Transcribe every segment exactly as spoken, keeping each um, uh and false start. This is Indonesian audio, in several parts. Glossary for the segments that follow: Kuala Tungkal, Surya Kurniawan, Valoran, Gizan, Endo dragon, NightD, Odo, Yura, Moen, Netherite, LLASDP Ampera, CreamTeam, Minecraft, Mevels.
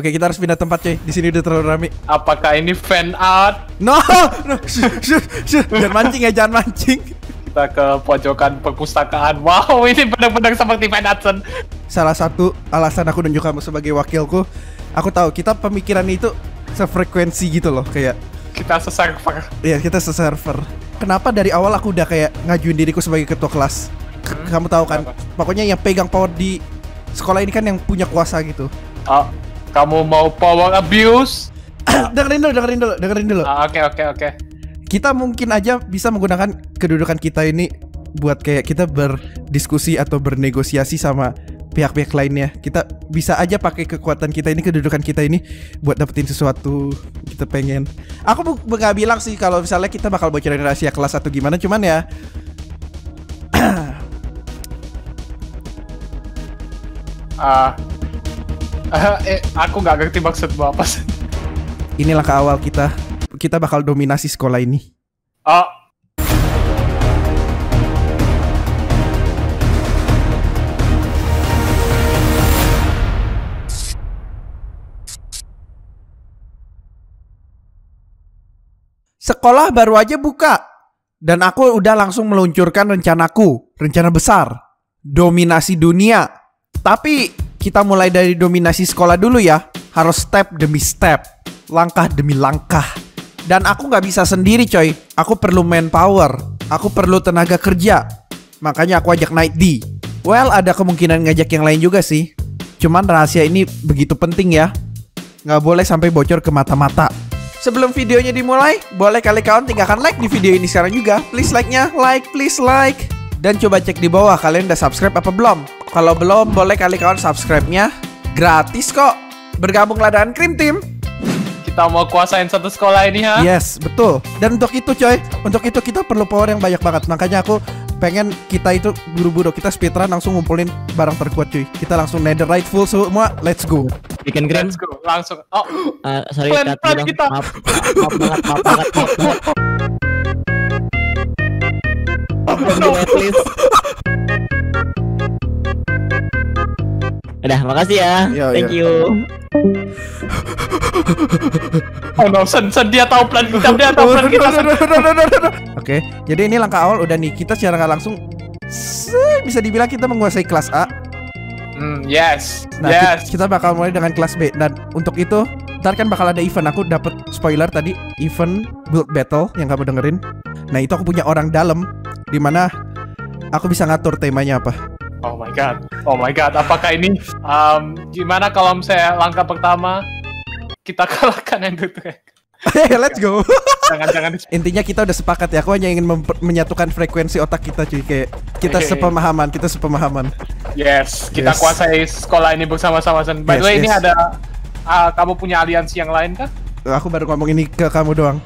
Oke, kita harus pindah tempat, cuy. Di sini udah terlalu rame. Apakah ini fan art? No, no. Shush, shush, shush. Jangan mancing ya, jangan mancing. Kita ke pojokan perpustakaan. Wow, ini benar-benar seperti fan artson. Salah satu alasan aku nunjuk kamu sebagai wakilku, aku tahu kita pemikiran itu sefrekuensi gitu loh, kayak kita seserver. Iya, kita seserver. Kenapa dari awal aku udah kayak ngajuin diriku sebagai ketua kelas? Hmm, kamu tahu kan? Apa? Pokoknya yang pegang power di sekolah ini kan yang punya kuasa gitu. Oh. Kamu mau power abuse? dengerin dulu, dengerin dulu, dengerin dulu. Oke, oke, oke. Kita mungkin aja bisa menggunakan kedudukan kita ini buat kayak kita berdiskusi atau bernegosiasi sama pihak-pihak lainnya. Kita bisa aja pakai kekuatan kita ini, kedudukan kita ini buat dapetin sesuatu kita pengen. Aku nggak bilang sih kalau misalnya kita bakal bocorin rahasia kelas atau gimana, cuman ya. Ah. uh. Uh, eh, aku nggak ngerti maksudmu apa sih. Ini langkah awal kita. Kita bakal dominasi sekolah ini. Oh. Sekolah baru aja buka dan aku udah langsung meluncurkan rencanaku, rencana besar, dominasi dunia. Tapi kita mulai dari dominasi sekolah dulu ya. Harus step demi step, langkah demi langkah. Dan aku nggak bisa sendiri, coy. Aku perlu manpower, aku perlu tenaga kerja. Makanya aku ajak NightD. Well, ada kemungkinan ngajak yang lain juga sih. Cuman rahasia ini begitu penting ya, nggak boleh sampai bocor ke mata-mata. Sebelum videonya dimulai, boleh kali kawan tinggalkan like di video ini sekarang juga. Please like-nya, like, please like. Dan coba cek di bawah, kalian udah subscribe apa belum? Kalau belum, boleh kali kawan subscribe-nya. Gratis kok. Bergabunglah dengan Krim Team. Kita mau kuasain satu sekolah ini, ha? Yes, betul. Dan untuk itu, coy, untuk itu kita perlu power yang banyak banget. Makanya aku pengen kita itu buru-buru. Kita speedrun langsung ngumpulin barang terkuat, cuy. Kita langsung netherite full semua. Let's go. Bikin green. Let's go. Langsung. Oh, uh, sorry, plan, plan kita. Maaf, maaf banget, maaf banget, maaf banget. No. Udah, makasih ya. Yo, thank yo. you. Oh no, sen, sen dia tahu plan kita, dia tahu plan kita. Oke, jadi ini langkah awal udah nih. Kita secara nggak langsung bisa dibilang kita menguasai kelas A. Mm, yes. Nah, yes. Kita bakal mulai dengan kelas B. Dan untuk itu, ntar kan bakal ada event. Aku dapat spoiler tadi, event build battle yang kamu dengerin. Nah, itu aku punya orang dalam di mana aku bisa ngatur temanya apa. Oh my god, oh my god, apakah ini um, gimana kalau misalnya langkah pertama kita kalahkan Endo dragon? Let's go. Jangan-jangan. Intinya kita udah sepakat ya. Aku hanya ingin menyatukan frekuensi otak kita, cuy. Kayak kita sepemahaman, kita sepemahaman. Yes, kita yes. kuasai sekolah ini bersama-sama. By the yes, way, yes. ini ada uh, kamu punya aliansi yang lain kah? Aku baru ngomong ini ke kamu doang.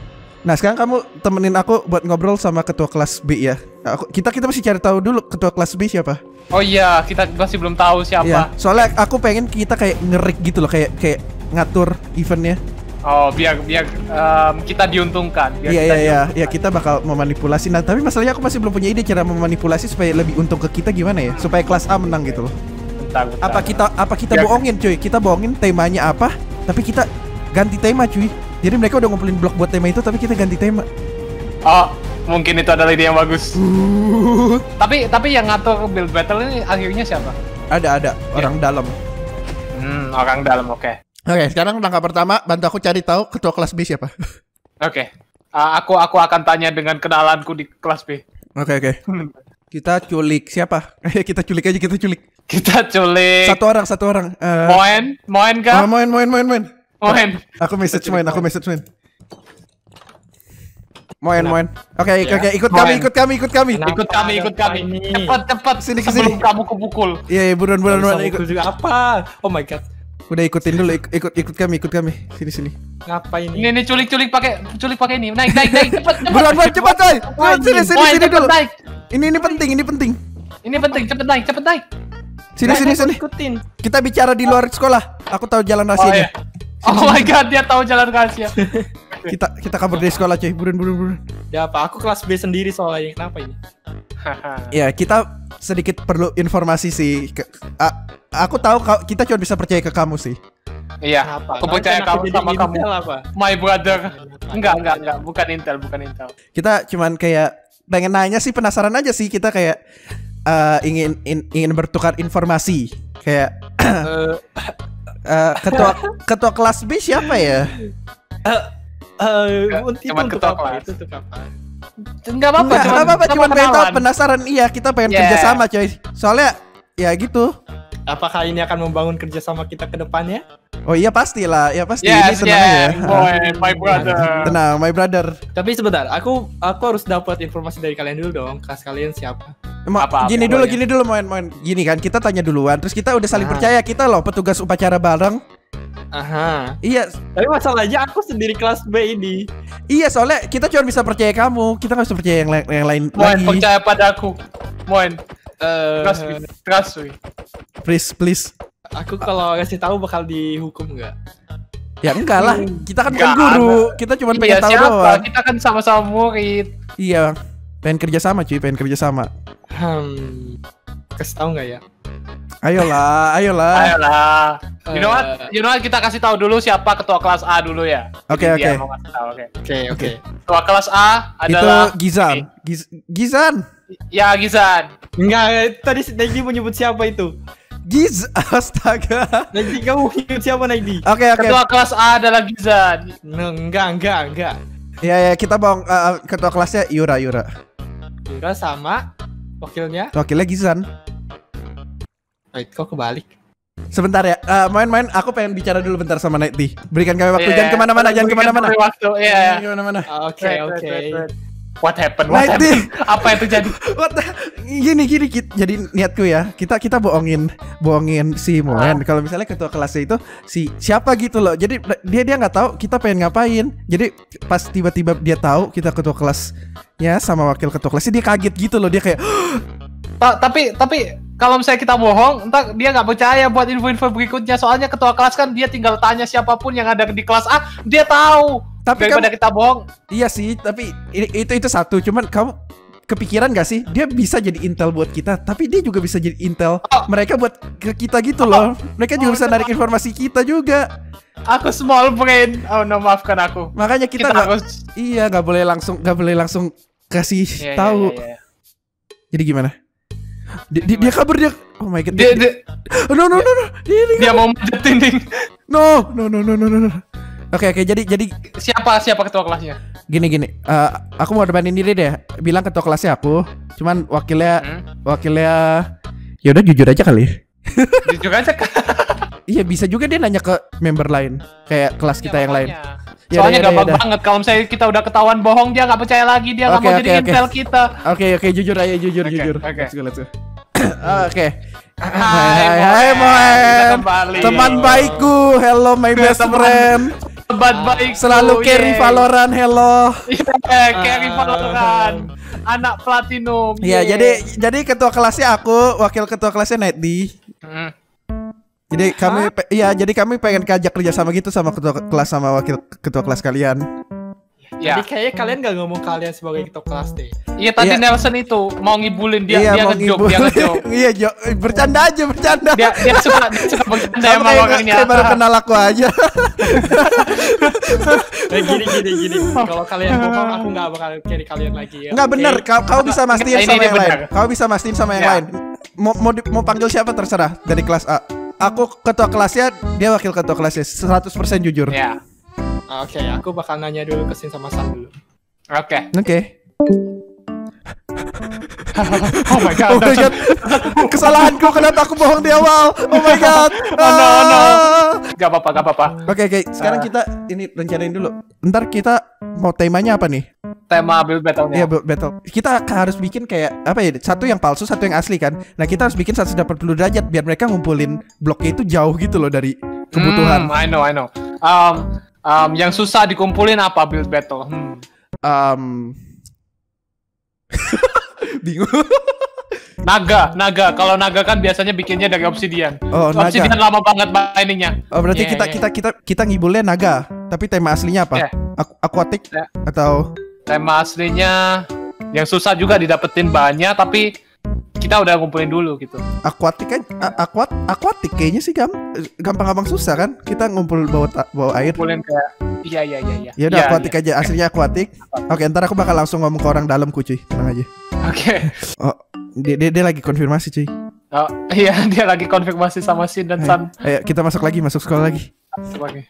Nah, sekarang kamu temenin aku buat ngobrol sama ketua kelas B ya. Aku, kita kita mesti cari tahu dulu ketua kelas B siapa. Oh iya, kita masih belum tahu siapa. Iya, soalnya aku pengen kita kayak ngerik gitu loh, kayak kayak ngatur eventnya. Oh, biar biar um, kita diuntungkan. Biar iya kita iya diuntungkan. iya, kita bakal memanipulasi. Nah, tapi masalahnya aku masih belum punya ide cara memanipulasi supaya lebih untung ke kita gimana ya? Supaya kelas A menang gitu loh. Bentar, bentar. Apa kita apa kita biar... bohongin, cuy? Kita bohongin temanya apa? Tapi kita ganti tema, cuy. Jadi mereka udah ngumpulin blok buat tema itu, tapi kita ganti tema. Oh. Mungkin itu adalah ide yang bagus. Uh. Tapi tapi yang ngatur build battle ini akhirnya siapa? Ada ada orang yeah. dalam. Hmm, orang dalam, oke. Okay. Oke, okay, sekarang langkah pertama bantu aku cari tahu ketua kelas B siapa. Oke. Okay. Uh, aku aku akan tanya dengan kenalanku di kelas B. Oke, okay, oke. Okay. Kita culik siapa? kita culik aja, kita culik. Kita culik. Satu orang, satu orang. Uh, moen, moen kah? Uh, moen, moen, moen, moen. Moen. Aku message moen, aku message moen. Moen, Moen. Oke, okay, yeah. oke, okay. ikut moen. kami, ikut kami, ikut kami. Kenapa? Ikut kami, ikut kami. Cepat, cepat sini ke sini. Sebelum kamu kepukul. Iya, yeah, buruan, buruan, buruan. Ikut juga apa? Oh my god. Udah ikutin dulu, ikut, ikut, ikut kami, ikut kami. Sini, sini. Ngapain ini? Ini, ini culik, culik pakai, culik pakai ini. Naik, naik, naik. Cepat, cepat. Buruan, buruan, cepat, coy. Sini, sini, moen, sini dulu. Naik. Ini, ini penting, ini penting. Ini penting, cepat naik, cepat naik. Sini, naik, sini, naik, sini. Ikutin. Kita bicara di luar sekolah. Aku tahu jalan rahasianya. Oh my god, dia tahu jalan rahasia. Kita kita kabur dari sekolah, cuy. Buruan, buruan, buruan. Ya apa? Aku kelas B sendiri soalnya. Kenapa ini? Ya, kita sedikit perlu informasi sih. Ke, a, aku tahu kau, kita cuma bisa percaya ke kamu sih. Iya, apa? Aku percaya kamu sama kamu. Apa? My brother. Enggak, enggak, enggak, bukan Intel, bukan Intel. Kita cuman kayak pengen nanya sih, penasaran aja sih kita kayak uh, ingin in, ingin bertukar informasi. Kayak uh. uh, ketua ketua kelas B siapa ya? Uh. Uh, itu cuman untuk ketua apa? Kelas. Itu untuk apa? Enggak apa-apa, apa-apa, cuma pengen penasaran. Iya, kita pengen yeah. kerjasama, coy. Soalnya ya gitu. Apakah ini akan membangun kerjasama kita ke depannya? Oh iya pastilah, ya pasti. Yes, ini senang yeah. ya. Boy, my brother. Tenang, my brother. Tapi sebentar, aku aku harus dapat informasi dari kalian dulu dong. Kelas kalian siapa? Ma, apa, gini apa, dulu, gini dulu main-main. Gini kan kita tanya duluan, terus kita udah saling ah. percaya kita loh petugas upacara bareng. Aha. Iya. Tapi masalahnya aku sendiri kelas B ini. Iya, soalnya kita cuma bisa percaya kamu. Kita nggak bisa percaya yang, la yang lain Moin, lagi. Moin, percaya pada aku. Moin. Uh, trust me. Trust me. Please, please. Aku kalau ngasih tahu bakal dihukum nggak? Ya enggak lah. Kita kan bukan guru. Ada. Kita cuma pengen iya, tahu siapa? doang. Kita kan sama-sama murid. Iya. Pengen kerja sama, cuy. Pengen kerja sama. Hmm. Kasih tahu nggak ya? Ayolah, ayolah. Ayolah. You know what? You know what? Kita kasih tahu dulu siapa ketua kelas A dulu ya. Oke, oke. Oke, oke. Ketua kelas A adalah itu Gizan. Giz Gizan. Ya, Gizan. Enggak, tadi Negi menyebut siapa itu? Giz, astaga. Negi kamu menyebut siapa Negi? Oke, oke. Ketua kelas A adalah Gizan. Enggak, enggak, enggak. Ya, ya, kita bang uh, ketua kelasnya Yura, Yura. Yura sama wakilnya? Wakilnya Gizan. Wait, kok kebalik? Sebentar ya, main-main. Uh, aku pengen bicara dulu bentar sama NightD. Berikan kami waktu, yeah. jangan kemana-mana, jangan kemana-mana. Waktu, ya. Oke, oke. What happened? What happened? Apa yang terjadi? What? Gini, gini, gini. Jadi niatku ya, kita kita bohongin, bohongin si Moen. Ah. Kalau misalnya ketua kelasnya itu si siapa gitu loh. Jadi dia dia nggak tahu kita pengen ngapain. Jadi pas tiba-tiba dia tahu kita ketua kelasnya sama wakil ketua kelasnya, dia kaget gitu loh. Dia kayak. Ta tapi tapi kalau misalnya kita bohong, entar dia nggak percaya buat info-info berikutnya. Soalnya ketua kelas kan dia tinggal tanya siapapun yang ada di kelas A, dia tahu. Tapi daripada kamu, kita bohong. Iya sih, tapi itu itu satu. Cuman kamu kepikiran gak sih? Dia bisa jadi intel buat kita, tapi dia juga bisa jadi intel oh. mereka buat ke kita gitu loh. Mereka juga oh, bisa narik informasi kita juga. Aku small brain. Oh no, maafkan aku. Makanya kita, kita gak, harus. Iya, nggak boleh langsung, nggak boleh langsung kasih yeah, tahu. Yeah, yeah, yeah. Jadi gimana? Dia, dia, dia kabur dia. Oh my god. Dia, dia, dia, no no no no. Dia, dia, dia mau manjat dinding. No no no no no no. Oke okay, oke okay, jadi jadi siapa siapa ketua kelasnya? Gini gini. Uh, aku mau debatin diri deh. Bilang ketua kelasnya aku. Cuman wakilnya hmm? wakilnya. Ya udah jujur aja kali. Jujur aja kan. Iya bisa juga dia nanya ke member lain. Kayak kelas kita ya, yang lain. Soalnya yada, gampang yada. banget kalau misalnya kita udah ketahuan bohong dia nggak percaya lagi, dia nggak okay, mau okay, jadi okay. intel kita. Oke okay, oke okay, jujur aja jujur okay, jujur. Oke. Okay. Oke. Hai hai Moen. Teman baikku, hello my best friend. Teman baikku. Selalu carry Valoran, hello. Carry Valoran. Anak platinum. Iya, jadi jadi ketua kelasnya aku, wakil ketua kelasnya NightD. Jadi kami, iya, jadi kami pengen kajak kerja sama gitu sama ketua kelas sama wakil ketua kelas kalian. Ya. Jadi kayaknya kalian gak ngomong kalian sebagai ketua kelas deh. Iya tadi ya. Nelson itu mau ngibulin dia, iya, dia ngejok, dia ngejok. Iya jok, bercanda aja bercanda. Dia, dia suka, dia suka bercanda sama orangnya. Kayak baru kenal aku aja. Nah, gini gini gini. Kalau kalian bohong aku nggak bakal cari kalian lagi ya. Nggak okay. bener, kau, kau bisa mastiin sama ini yang bener. lain. Kau bisa mastiin sama yang ya. lain. Mau mau, di, mau panggil siapa terserah dari kelas A. Aku ketua kelasnya, dia wakil ketua kelasnya. seratus persen jujur. Ya. Oke, okay, aku bakal nanya dulu ke Sin sama Sam dulu. Oke. Okay. Oke. Okay. Oh my god. Oh my god. Kesalahanku kenapa aku bohong di awal. Oh my god. Oh no no. Gak apa-apa, gak apa-apa. Oke, okay, oke. Okay. Sekarang uh. kita ini rencanain dulu. Ntar kita mau temanya apa nih? Tema build battle. Iya, build battle. Kita harus bikin kayak apa ya? Satu yang palsu, satu yang asli kan. Nah, kita harus bikin seratus delapan puluh derajat biar mereka ngumpulin bloknya itu jauh gitu loh dari kebutuhan. Hmm, I know, I know. Um Um, yang susah dikumpulin apa build battle? Hmm. Um. Bingung. Naga, naga. Kalau naga kan biasanya bikinnya dari obsidian. Oh, obsidian naga. Lama banget miningnya. Oh, berarti yeah, kita, yeah. kita kita kita kita ngibulnya naga. Tapi tema aslinya apa? Yeah. Aku akuatik yeah. atau tema aslinya yang susah juga didapetin bahannya tapi kita kita udah ngumpulin dulu gitu. Akuatik kan, akuat, akuatik kayaknya sih gampang-gampang susah kan? Kita ngumpul bawa bawa air. Ngumpulin ke, iya iya iya. iya. Yaudah ya, akuatik ya. aja, aslinya akuatik. Oke, ntar aku bakal langsung ngomong ke orang dalam kucuy, tenang aja. Oke. Okay. Oh, dia, dia, dia lagi konfirmasi cuy. Oh iya, dia lagi konfirmasi sama Sin dan San. Ayo kita masuk lagi, masuk sekolah lagi. Masuk lagi.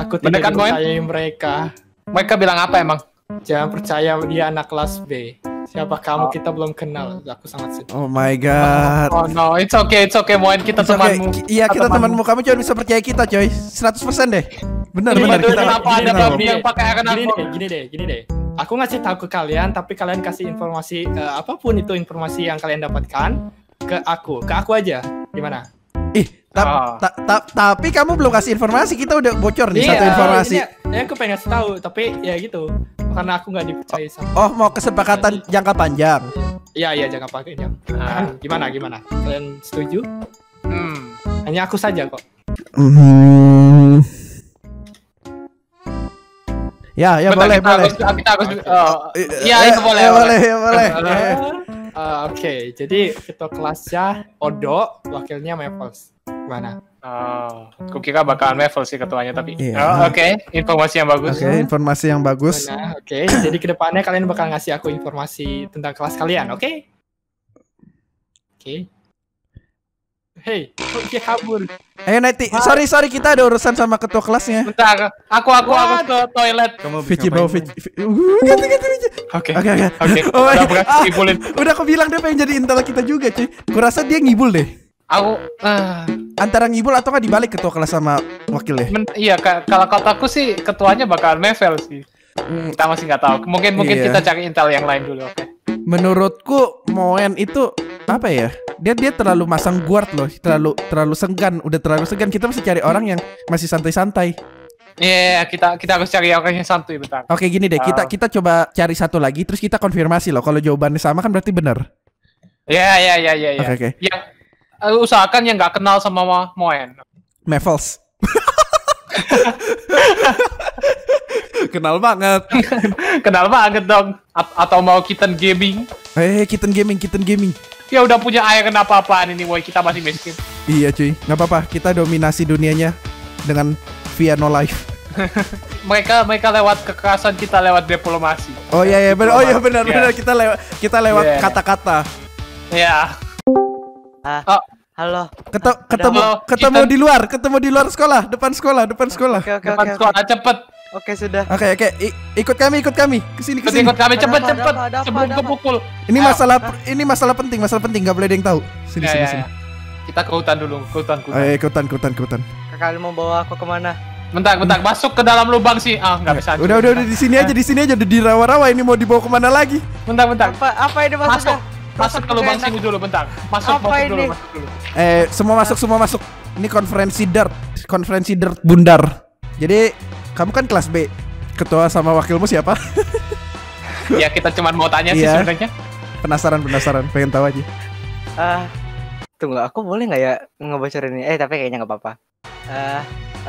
Aku tidak percaya mereka. Mereka bilang apa emang? Jangan percaya dia anak kelas B. Siapa kamu? Oh. Kita belum kenal. Aku sangat sedih. Oh my god. Oh no, it's okay, it's okay. Moin, kita it's temanmu. Okay. Iya, kita temanmu. temanmu. Kamu cuma bisa percaya kita, coy. seratus persen deh. Benar, benar kita. Kenapa ada babi yang pakai air gini, gini, gini deh, gini deh. Aku ngasih tahu ke kalian, tapi kalian kasih informasi uh, apapun itu informasi yang kalian dapatkan ke aku. Ke aku aja. Gimana? Ih, ta oh. ta ta tapi kamu belum kasih informasi, kita udah bocor nih iya, satu informasi. Iya, ya, aku pengen tahu, tapi ya gitu. Karena aku nggak dipercaya sama. Oh, mau kesepakatan jadi, jangka panjang. Iya, iya jangka panjang. Nah, gimana gimana? Kalian setuju? Hmm, hanya aku saja kok. Hmm. Ya, ya boleh, boleh. Kita harus Iya, itu boleh, boleh, boleh. Uh, Oke, okay. Jadi ketua kelasnya Odo, wakilnya Maples. Gimana? Oh, kukira bakalan Maples sih ketuanya tapi. Yeah. Oh, Oke, okay. informasi yang bagus. Oke, okay, informasi yang bagus. Nah, Oke, okay. Jadi kedepannya kalian bakal ngasih aku informasi tentang kelas kalian. Oke? Okay? Oke. Okay. Hei, kok dia kabur? Ayo Neti, sorry sorry kita ada urusan sama ketua kelasnya. Bentar, aku aku aku ke toilet. Vici bawa Vici. Ganti ganti Vici. Oke oke oke. Udah aku bilang dia pengen jadi intel kita juga cuy. Kurasa dia ngibul deh. Aku uh... antara ngibul atau nggak dibalik ketua kelas sama wakilnya. Men iya kalau kataku sih ketuanya bakalan Mevel sih. Hmm. Kita masih nggak tahu. Mungkin mungkin iya. kita cari intel yang lain dulu. Oke. Okay. Menurutku Moen itu apa ya? Dia dia terlalu masang guard loh, terlalu terlalu segan, udah terlalu segan. Kita mesti cari orang yang masih santai-santai. Iya, yeah, kita kita harus cari orang yang santuy bentar. Oke, okay, gini deh, uh. kita kita coba cari satu lagi, terus kita konfirmasi loh. Kalau jawabannya sama kan berarti benar. Iya, iya, iya, iya. Oke, oke. Ya, usahakan yang nggak kenal sama Moen. Mevels. Kenal banget. Kenal banget dong. A atau mau Kitten Gaming? Eh, hey, Kitten Gaming, Kitten Gaming. Ya udah punya air kenapa apaan ini boy, kita masih miskin. Iya cuy, nggak apa-apa, kita dominasi dunianya dengan via no life. mereka mereka lewat kekerasan, kita lewat diplomasi. Oh iya iya benar, oh iya benar yeah. benar kita lewat kita lewat kata-kata. Yeah. Iya. Yeah. Oh. Halo. Ketem ketemu Halo. ketemu Kitten. di luar, ketemu di luar sekolah, depan sekolah, depan sekolah. Okay, okay, depan okay, sekolah okay. cepet. Oke sudah. Oke oke, I ikut kami, ikut kami. Kesini kesini. Ikut kami cepet ada cepet. Sebelum kepukul. Ini Ayo. masalah Hah? ini masalah penting, masalah penting nggak boleh ada yang tahu. Sini ya, sini ya, sini. Ya. Kita ke hutan dulu, ke hutan hutan. Eh, ke hutan hutan hutan. Kakak mau bawa aku kemana? Bentar bentar, masuk ke dalam lubang sih. Ah, nggak bisa. Udah udah udah di sini aja, di sini aja udah dirawa-rawa ini mau dibawa kemana lagi? Bentar bentar. Apa apa ini maksudnya? Masuk ke lubang sini dulu bentar. Masuk masuk dulu, masuk dulu. Eh, semua masuk, semua masuk. Ini konferensi dirt, konferensi dirt bundar. Jadi kamu kan kelas B, ketua sama wakilmu siapa? Ya kita cuma mau tanya sih yeah. sebenarnya. Penasaran penasaran, pengen tahu aja. Uh, tunggu, aku boleh nggak ya ngebocorin ini? Eh tapi kayaknya nggak apa-apa. Uh,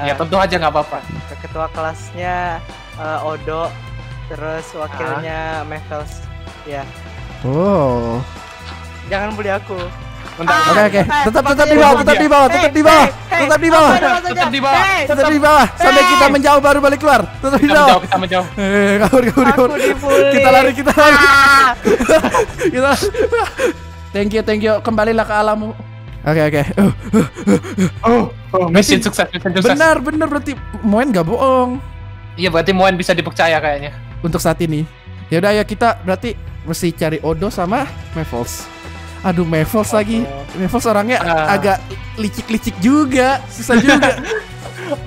uh, ya tentu aja nggak apa-apa. Ketua kelasnya uh, Odo, terus wakilnya uh. Mevels. Ya. Yeah. Oh. Jangan bully aku. Oke oke, tetap tetap di bawah, tetap di bawah, tetap di bawah, tetap di bawah, tetap di bawah, tetap di bawah, sampai kita menjauh baru balik keluar. Tetap di bawah. Kita menjauh, kita menjauh. Kita lari, kita lari. Kita. Thank you, thank you. Kembalilah ke alammu. Oke oke. Oh, mesin sukses, mesin sukses. Benar benar berarti Moen gak bohong. Iya berarti Moen bisa dipercaya kayaknya. Untuk saat ini. Ya udah ya kita berarti mesti cari Odo sama Mevels. Aduh, Mevels lagi. Mevels orangnya uh. agak licik-licik juga, susah juga.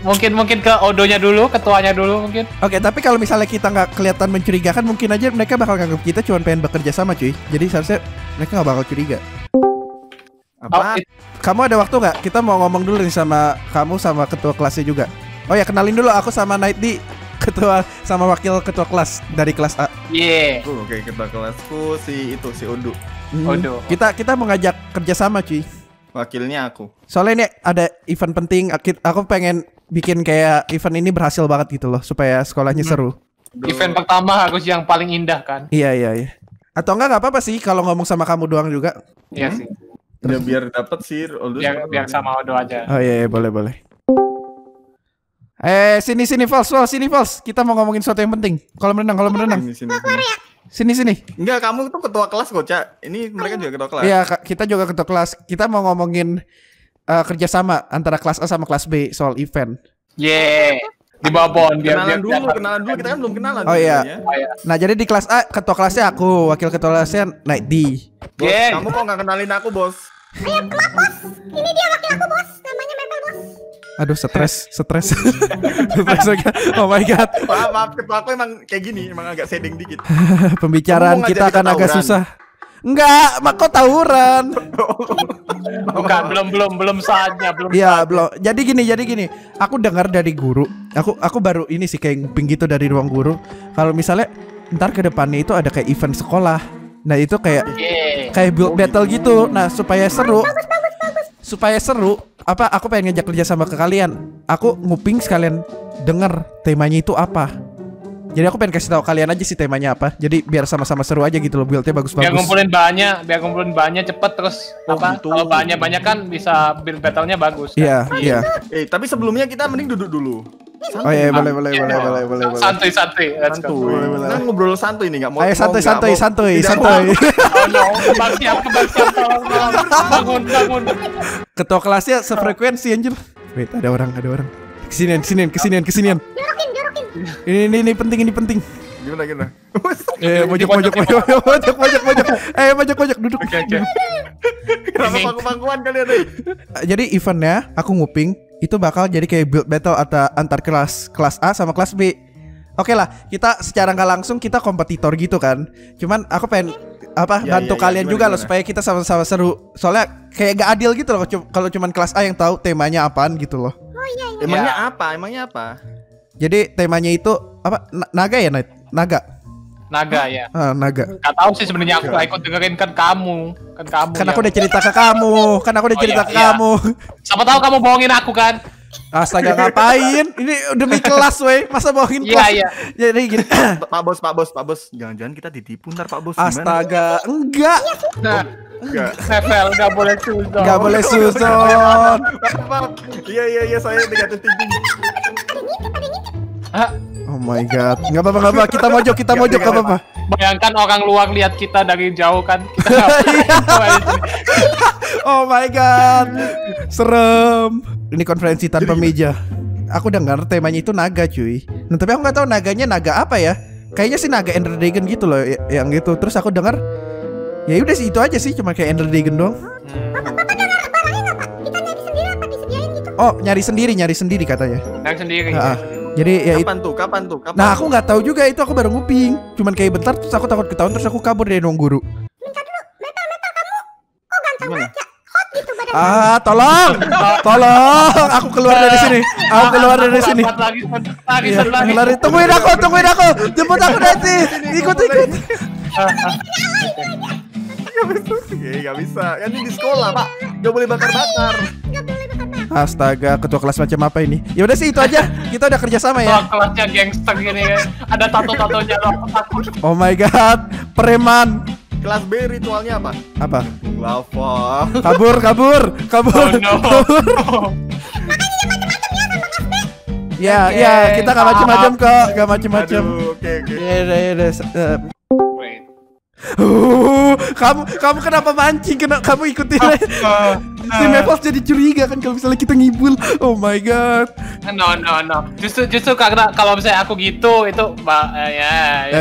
mungkin mungkin ke Odonya dulu, ketuanya dulu mungkin. Oke, okay, tapi kalau misalnya kita nggak kelihatan mencurigakan, mungkin aja mereka bakal nganggap kita cuma pengen bekerja sama, cuy. Jadi seharusnya mereka nggak bakal curiga. Apa? Oh, kamu ada waktu nggak? Kita mau ngomong dulu nih sama kamu sama ketua kelasnya juga. Oh ya, kenalin dulu aku sama NightD. Ketua sama wakil ketua kelas dari kelas A. Iya. Yeah. Uh, Oke, okay, ketua kelasku si itu si Odo. Hmm. Odo. Kita kita mau ngajak kerjasama cuy. Wakilnya aku. Soalnya ini ada event penting. Aku pengen bikin kayak event ini berhasil banget gitu loh supaya sekolahnya hmm. seru. Event pertama harus yang paling indah kan? Iya iya iya. Atau enggak enggak apa-apa sih kalau ngomong sama kamu doang juga. Iya hmm. sih. Udah biar dapat sih. Biar, biar sama Odo aja. Oh iya, iya boleh boleh. Eh sini sini Vals, Vals sini Vals. Kita mau ngomongin sesuatu yang penting. Kalau berenang, kalau berenang. Sini sini. Sini sini. Enggak, kamu tuh ketua kelas Gocak. Ini mereka juga ketua kelas. Iya, kita juga ketua kelas. Kita mau ngomongin uh, kerjasama antara kelas A sama kelas B soal event. Yeay. Di babon biar kenalan biar, dulu, biar, kenalan dulu kita kan belum kenalan. Oh iya. Ya. Nah, jadi di kelas A ketua kelasnya aku, wakil ketua kelasnya NightD. Bos, yeah. Kamu kok nggak kenalin aku, Bos? Ayo keluar, Bos. Ini dia wakil aku, Bos. Namanya Mepel, Bos. Aduh, stres, stres. Oh my god. Maaf, maaf, ketua aku emang kayak gini, emang agak seding dikit. Pembicaraan kita akan agak susah. Enggak, mak kok tawuran. Bukan, belum belum belum saatnya, belum. Iya, belum. Jadi gini, jadi gini. Aku dengar dari guru. Aku aku baru ini sih kayak nguping gitu dari ruang guru. Kalau misalnya ntar ke depannya itu ada kayak event sekolah. Nah, itu kayak yeah. kayak build battle gitu. Nah, supaya seru. Bagus, bagus, bagus. Supaya seru, apa aku pengen ngajak kerja sama ke kalian. Aku nguping sekalian denger temanya itu apa. Jadi aku pengen kasih tahu kalian aja sih temanya apa. Jadi biar sama-sama seru aja gitu loh, build-nya bagus-bagus. Biar ngumpulin bahannya, biar ngumpulin bahannya cepet terus oh, apa? Gitu. Kalau bahannya banyak kan bisa build battle-nya bagus. Iya, kan? Iya. Yeah, yeah. Eh, tapi sebelumnya kita mending duduk dulu. Santuy. Oh iya, boleh boleh boleh boleh boleh. Santuy-santuy. Kita ngobrol santuy nih, enggak mau. Ayo santuy-santuy, santuy, santuy. Siap, siap, bangun, bangun. Ketua kelasnya sefrekuensi anjir. Wait, ada orang, ada orang. Kesinian, kesinian, kesinian, kesinian. Ini, ini ini penting ini penting. Gimana gimana? Eh pojok pojok pojok pojok pojok pojok. Eh pojok pojok duduk. Oke oke. Kenapa pangku-pangkuan kalian nih? Jadi eventnya aku nguping itu bakal jadi kayak build battle atau antar kelas kelas A sama kelas B. Oke okay lah, kita secara nggak langsung kita kompetitor gitu kan. Cuman aku pengen apa ya, bantu ya, kalian ya, gimana, juga gimana? Loh supaya kita sama-sama seru. Soalnya kayak gak adil gitu loh kalau cuman kelas A yang tahu temanya apaan gitu loh. Oh iya. iya. Emangnya ya. apa? Emangnya apa? Jadi temanya itu apa? Naga ya, Night? Naga. Naga ya. Ah, naga. Gak tahu sih sebenarnya, aku ikut dengerin kan kamu, kan kamu. Kan aku udah cerita ke kamu, kan aku udah cerita ke kamu. Siapa tahu kamu bohongin aku kan? Astaga, ngapain? Ini demi kelas, weh. Masa bohongin kelas? Iya, iya. Jadi gini. Pak Bos, Pak Bos, Pak Bos. Jangan-jangan kita ditipu ntar Pak Bos. Astaga, enggak. Nah. Enggak, Sevel enggak boleh susun. Enggak boleh susun. Iya iya iya saya negatif thinking. Oh my god. Enggak apa-apa enggak apa-apa. Kita mojok, kita mojok enggak apa-apa. Bayangkan orang luar lihat kita dari jauh kan. Kita oh my god. Serem. Ini konferensi tanpa meja. Aku dengar temanya itu naga, cuy. Nah, tapi aku enggak tahu naganya naga apa ya. Kayaknya sih naga Endo dragon gitu loh yang gitu. Terus aku dengar ya udah sih itu aja sih, cuma kayak Ender dragon dong. Bapak, bapak dengar barangnya nggak pak? Kita nyari sendiri apa disediain gitu? Oh nyari sendiri, nyari sendiri katanya. Nyari sendiri. Nah, jadi ya. Kapan tuh? Kapan tuh? Kapan nah aku nggak tahu juga itu, aku baru nguping. Cuman kayak bentar, terus aku takut ketahuan, terus aku kabur dari ruang guru. Bentar dulu, metal metal kamu, kok ganteng banget ya? Hot gitu badannya. Ah tolong, tolong, aku keluar dari sini, aku keluar dari sini. Lari, lari, lari. Tungguin aku, tungguin aku, jemput aku nanti, ikut ikut. Gak bisa, kan ini di sekolah pak. Gak boleh bakar-bakar. Astaga, ketua kelas macam apa ini? Ya udah sih itu aja, kita udah kerjasama ya. Kelasnya gangster gini kan, ada tato-tatonya loh. Oh my god, preman. Kelas B ritualnya apa? Apa? Lava. Kabur, kabur, kabur. Ya, ya, kita gak macem-macem kok, gak macem-macem. Oke, oke. Uh, kamu kamu kenapa mancing? Kenapa kamu ikutin? Uh, uh, si Mepos jadi curiga kan kalau misalnya kita ngibul. Oh my god. No no no. Justru justru karena kalau misalnya aku gitu itu mbak uh, ya. Ya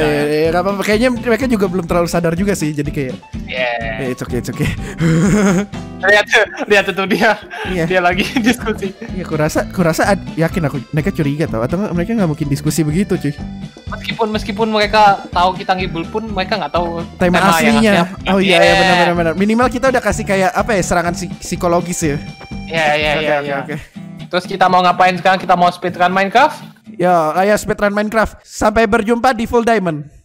ya. Apa kayaknya mereka juga belum terlalu sadar juga sih. Jadi kayak. Yeah. Ya it's okay, it's okay. Lihat tuh, lihat tuh dia. Yeah. Dia lagi diskusi. Iya, kurasa kurasa yakin aku mereka curiga tau, atau mereka nggak mungkin diskusi begitu cuy. Meskipun meskipun mereka tahu kita ngibul pun mereka nggak tahu tema, tema aslinya. Yang aslinya. Oh iya yeah. ya benar benar. Minimal kita udah kasih kayak apa ya serangan psik psikologis ya. Iya iya iya. Terus kita mau ngapain sekarang? Kita mau speedrun Minecraft? Ya, ayo speedrun Minecraft. Sampai berjumpa di Full Diamond.